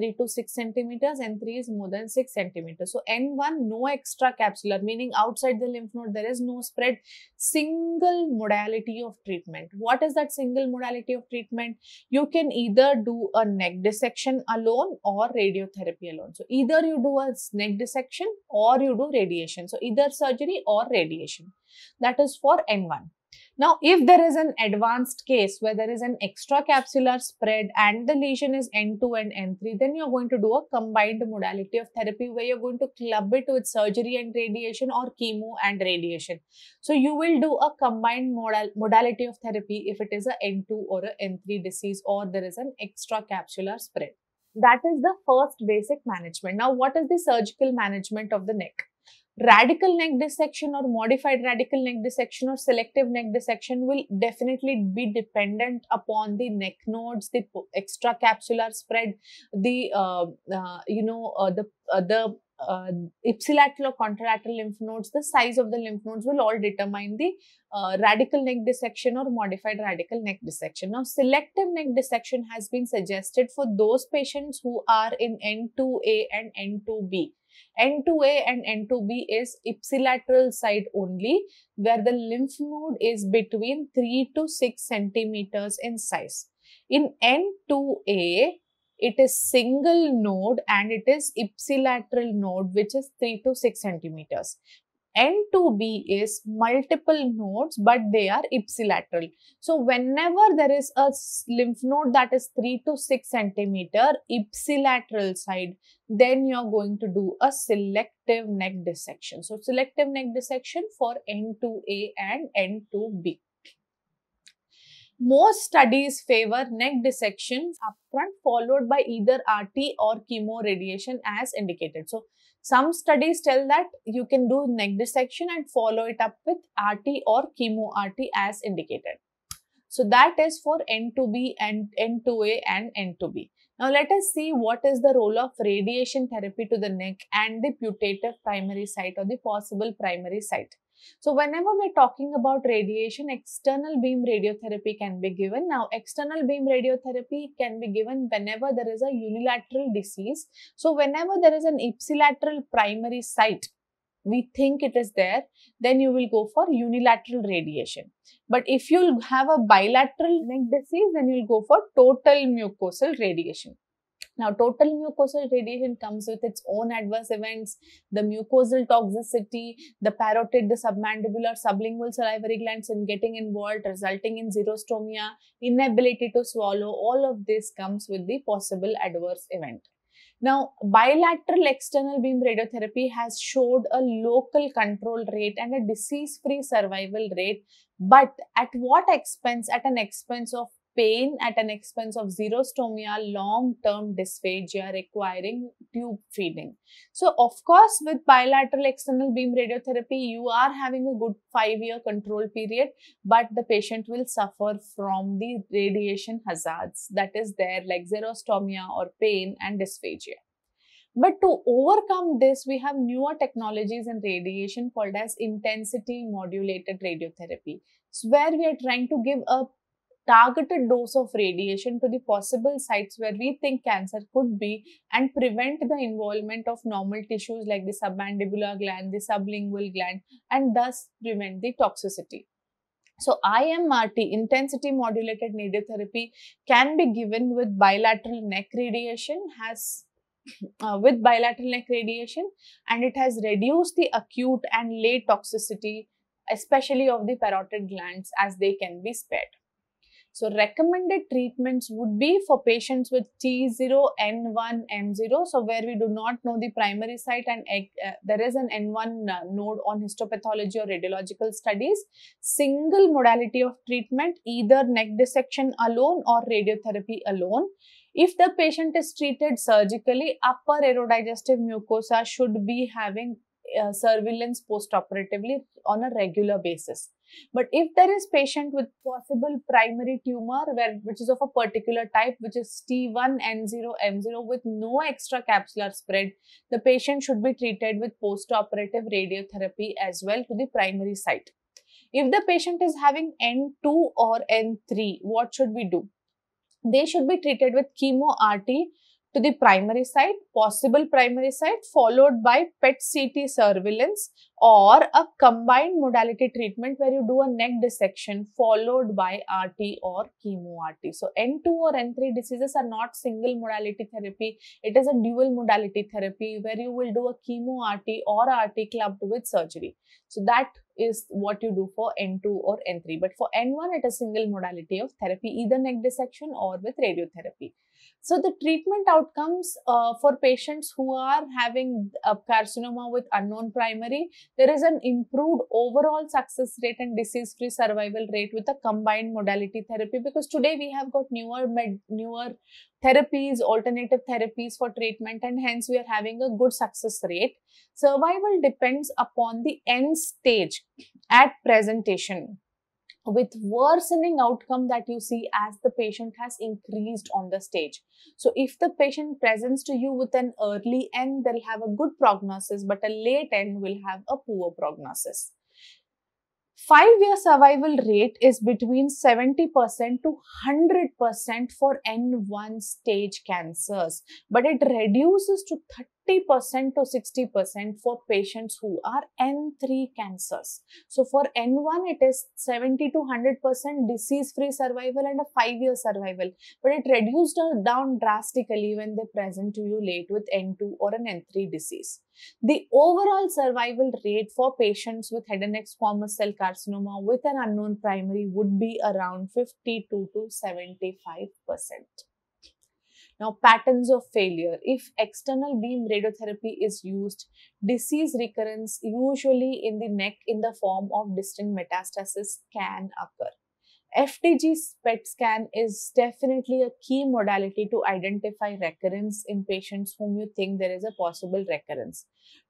3 to 6 centimeters and 3 is more than 6 centimeters. So N1, no extracapsular, meaning outside the lymph node, there is no spread. Single modality of treatment. What is that single modality of treatment? You can either do a neck dissection alone or radiotherapy alone. So either you do a neck dissection or you do radiation. So either surgery or radiation. That is for N1. Now, if there is an advanced case where there is an extracapsular spread and the lesion is N2 and N3, then you are going to do a combined modality of therapy where you are going to club it with surgery and radiation or chemo and radiation. So, you will do a combined modality of therapy if it is an N2 or an N3 disease or there is an extracapsular spread. That is the first basic management. Now, what is the surgical management of the neck? Radical neck dissection or modified radical neck dissection or selective neck dissection will definitely be dependent upon the neck nodes, the extracapsular spread, the ipsilateral or contralateral lymph nodes. The size of the lymph nodes will all determine the radical neck dissection or modified radical neck dissection. Now, selective neck dissection has been suggested for those patients who are in N2A and N2B. N2A and N2B is ipsilateral side only, where the lymph node is between 3 to 6 centimeters in size. In N2A, it is single node and it is ipsilateral node, which is 3 to 6 centimeters. N2B is multiple nodes, but they are ipsilateral. So, whenever there is a lymph node that is 3 to 6 centimeter ipsilateral side, then you are going to do a selective neck dissection. So, selective neck dissection for N2A and N2B. Most studies favor neck dissection upfront followed by either RT or chemo radiation as indicated. So, some studies tell that you can do neck dissection and follow it up with RT or chemo RT as indicated. So, that is for N2B and N2A and N2B. Now, let us see what is the role of radiation therapy to the neck and the putative primary site or the possible primary site. So, whenever we are talking about radiation, external beam radiotherapy can be given. Now, external beam radiotherapy can be given whenever there is a unilateral disease. So, whenever there is an ipsilateral primary site, we think it is there, then you will go for unilateral radiation. But if you have a bilateral neck disease, then you will go for total mucosal radiation. Now, total mucosal radiation comes with its own adverse events, the mucosal toxicity, the parotid, the submandibular, sublingual salivary glands in getting involved, resulting in xerostomia, inability to swallow. All of this comes with the possible adverse event. Now, bilateral external beam radiotherapy has showed a local control rate and a disease-free survival rate, but at what expense? At an expense of pain, at an expense of xerostomia, long-term dysphagia requiring tube feeding. So, of course, with bilateral external beam radiotherapy, you are having a good 5-year control period, but the patient will suffer from the radiation hazards that is there, like xerostomia or pain and dysphagia. But to overcome this, we have newer technologies in radiation called as intensity modulated radiotherapy, where we are trying to give a targeted dose of radiation to the possible sites where we think cancer could be and prevent the involvement of normal tissues like the submandibular gland, the sublingual gland, and thus prevent the toxicity. So, IMRT, intensity modulated radiotherapy, can be given with bilateral neck radiation, and it has reduced the acute and late toxicity, especially of the parotid glands, as they can be spared. So, recommended treatments would be for patients with T0, N1, M0. So, where we do not know the primary site and there is an N1 node on histopathology or radiological studies. Single modality of treatment, either neck dissection alone or radiotherapy alone. If the patient is treated surgically, upper aerodigestive mucosa should be having surveillance post-operatively on a regular basis. But if there is patient with possible primary tumor which is of a particular type, which is T1, N0, M0 with no extracapsular spread, the patient should be treated with post-operative radiotherapy as well to the primary site. If the patient is having N2 or N3, what should we do? They should be treated with chemo RT to the primary site, possible primary site, followed by PET-CT surveillance or a combined modality treatment where you do a neck dissection followed by RT or chemo RT. So N2 or N3 diseases are not single modality therapy. It is a dual modality therapy where you will do a chemo RT or RT clubbed with surgery. So that is what you do for N2 or N3. But for N1, it is single modality of therapy, either neck dissection or with radiotherapy. So the treatment outcomes for patients who are having carcinoma with unknown primary, there is an improved overall success rate and disease-free survival rate with a combined modality therapy, because today we have got newer therapies, alternative therapies for treatment, and hence we are having a good success rate. Survival depends upon the end stage at presentation, with worsening outcome that you see as the patient has increased on the stage. So if the patient presents to you with an early end, they'll have a good prognosis, but a late end will have a poor prognosis. 5-year survival rate is between 70% to 100% for N1 stage cancers, but it reduces to 30% to 60% for patients who are N3 cancers. So for N1, it is 70 to 100% disease-free survival and a 5-year survival, but it reduced down drastically when they present to you late with N2 or an N3 disease. The overall survival rate for patients with head and neck squamous cell carcinoma with an unknown primary would be around 52 to 75%. Now, patterns of failure. If external beam radiotherapy is used, disease recurrence, usually in the neck in the form of distant metastasis, can occur. FDG PET scan is definitely a key modality to identify recurrence in patients whom you think there is a possible recurrence.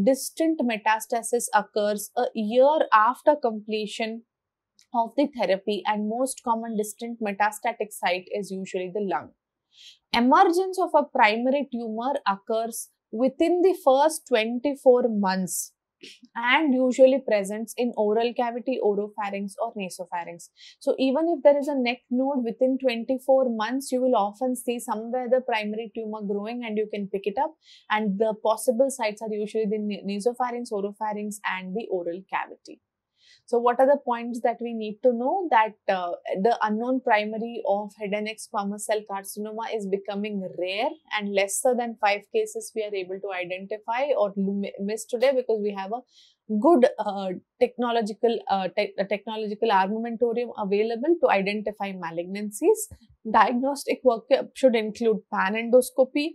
Distant metastasis occurs a year after completion of the therapy, and most common distant metastatic site is usually the lung. Emergence of a primary tumor occurs within the first 24 months. And usually presents in oral cavity, oropharynx or nasopharynx. So even if there is a neck node within 24 months, you will often see somewhere the primary tumor growing and you can pick it up. And the possible sites are usually the nasopharynx, oropharynx and the oral cavity. So what are the points that we need to know? That the unknown primary of head and neck squamous cell carcinoma is becoming rare, and lesser than 5 cases we are able to identify or miss today, because we have a good technological armamentarium available to identify malignancies. Diagnostic workup should include panendoscopy,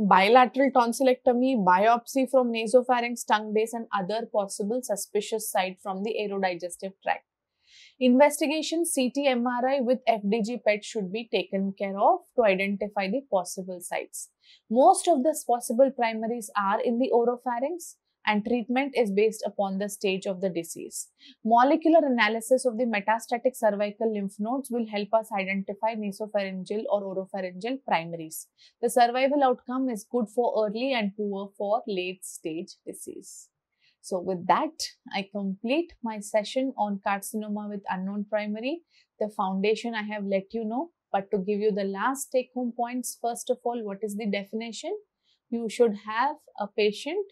bilateral tonsillectomy, biopsy from nasopharynx, tongue base and other possible suspicious site from the aerodigestive tract. Investigation CT MRI with FDG PET should be taken care of to identify the possible sites. Most of the possible primaries are in the oropharynx, and treatment is based upon the stage of the disease. Molecular analysis of the metastatic cervical lymph nodes will help us identify nasopharyngeal or oropharyngeal primaries. The survival outcome is good for early and poor for late stage disease. So with that, I complete my session on carcinoma with unknown primary. The foundation I have let you know, but to give you the last take home points, first of all, what is the definition? You should have a patient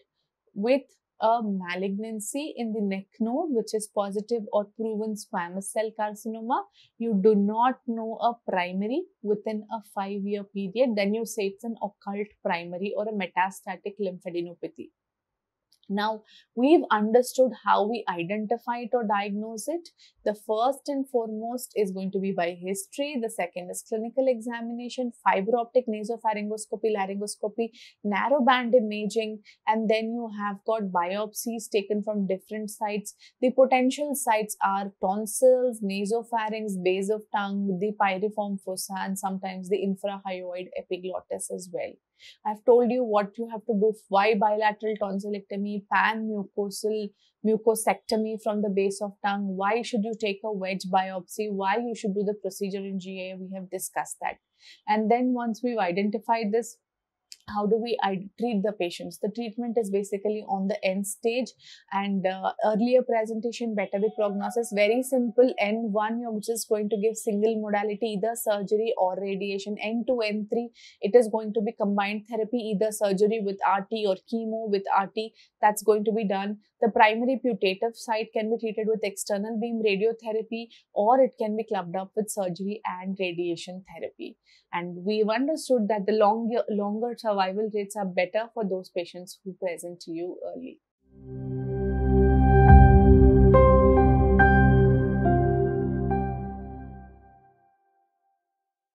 with a malignancy in the neck node, which is positive or proven squamous cell carcinoma. You do not know a primary within a 5-year period, then you say it's an occult primary or a metastatic lymphadenopathy. Now, we've understood how we identify it or diagnose it. The first and foremost is going to be by history. The second is clinical examination, fiberoptic nasopharyngoscopy, laryngoscopy, narrowband imaging, and then you have got biopsies taken from different sites. The potential sites are tonsils, nasopharynx, base of tongue, the pyriform fossa, and sometimes the infrahyoid epiglottis as well. I've told you what you have to do, why bilateral tonsillectomy, pan-mucosectomy from the base of tongue, why should you take a wedge biopsy, why you should do the procedure in GA, we have discussed that. And then once we've identified this, how do we treat the patients? The treatment is basically on the end stage, and earlier presentation, better the prognosis. Very simple. N1, you're just going to give single modality, either surgery or radiation. N2, N3, it is going to be combined therapy, either surgery with RT or chemo with RT. That's going to be done. The primary putative site can be treated with external beam radiotherapy, or it can be clubbed up with surgery and radiation therapy. And we've understood that the longer survival rates are better for those patients who present to you early.